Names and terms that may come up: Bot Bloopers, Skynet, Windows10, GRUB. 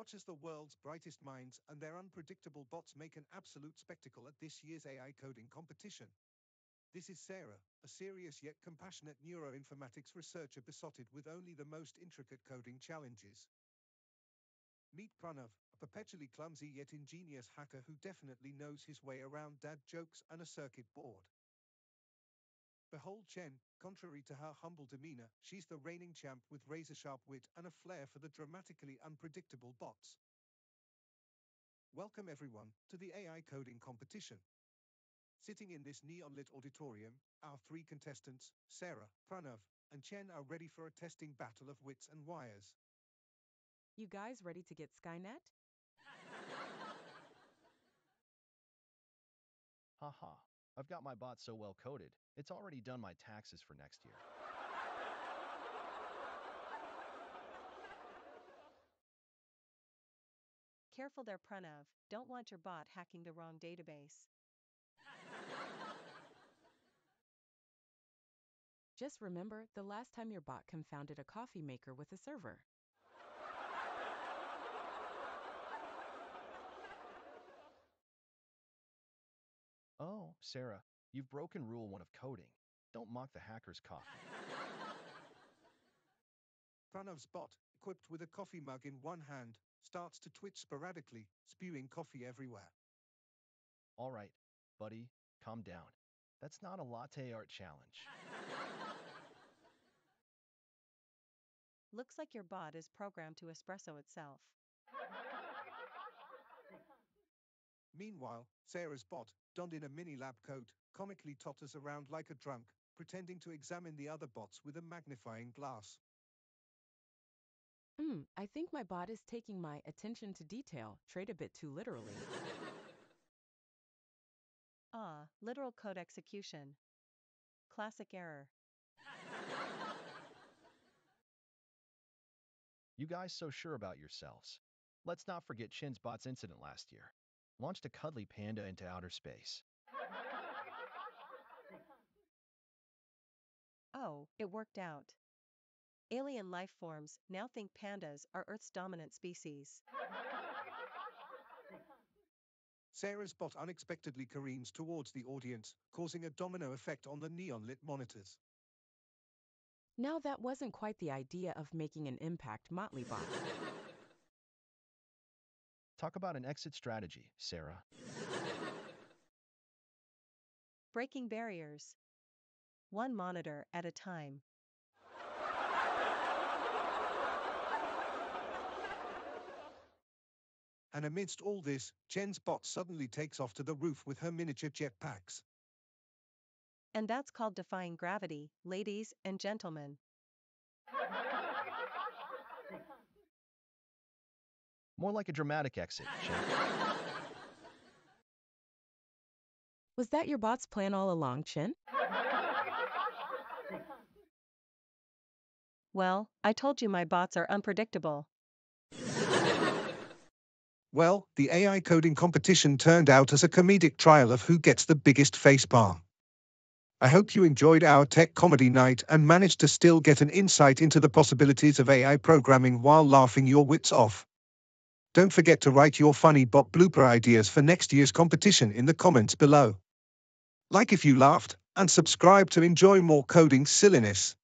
Watch as the world's brightest minds and their unpredictable bots make an absolute spectacle at this year's AI coding competition. This is Sarah, a serious yet compassionate neuroinformatics researcher besotted with only the most intricate coding challenges. Meet Pranav, a perpetually clumsy yet ingenious hacker who definitely knows his way around dad jokes and a circuit board. Behold Chen, contrary to her humble demeanor, she's the reigning champ with razor-sharp wit and a flair for the dramatically unpredictable bots. Welcome everyone to the AI coding competition. Sitting in this neon-lit auditorium, our three contestants, Sarah, Pranav, and Chen, are ready for a testing battle of wits and wires. You guys ready to get Skynet? Haha. I've got my bot so well coded, it's already done my taxes for next year. Careful there, Pranav. Don't want your bot hacking the wrong database. Just remember the last time your bot confounded a coffee maker with a server. Oh, Sarah, you've broken rule 1 of coding. Don't mock the hacker's coffee. Pranav's bot, equipped with a coffee mug in one hand, starts to twitch sporadically, spewing coffee everywhere. All right, buddy, calm down. That's not a latte art challenge. Looks like your bot is programmed to espresso itself. Meanwhile, Sarah's bot, donned in a mini lab coat, comically totters around like a drunk, pretending to examine the other bots with a magnifying glass. I think my bot is taking my attention to detail trait a bit too literally. Literal code execution. Classic error. You guys so sure about yourselves. Let's not forget Chin's bot's incident last year. Launched a cuddly panda into outer space. Oh, it worked out. Alien life forms now think pandas are Earth's dominant species. Sarah's bot unexpectedly careens towards the audience, causing a domino effect on the neon-lit monitors. Now that wasn't quite the idea of making an impact, Motley Bot. Talk about an exit strategy, Sarah. Breaking barriers. One monitor at a time. And amidst all this, Chen's bot suddenly takes off to the roof with her miniature jetpacks. And that's called defying gravity, ladies and gentlemen. More like a dramatic exit. Chen. Was that your bot's plan all along, Chen? Well, I told you my bots are unpredictable. Well, the AI coding competition turned out as a comedic trial of who gets the biggest facepalm. I hope you enjoyed our tech comedy night and managed to still get an insight into the possibilities of AI programming while laughing your wits off. Don't forget to write your funny bot blooper ideas for next year's competition in the comments below. Like if you laughed, and subscribe to enjoy more coding silliness.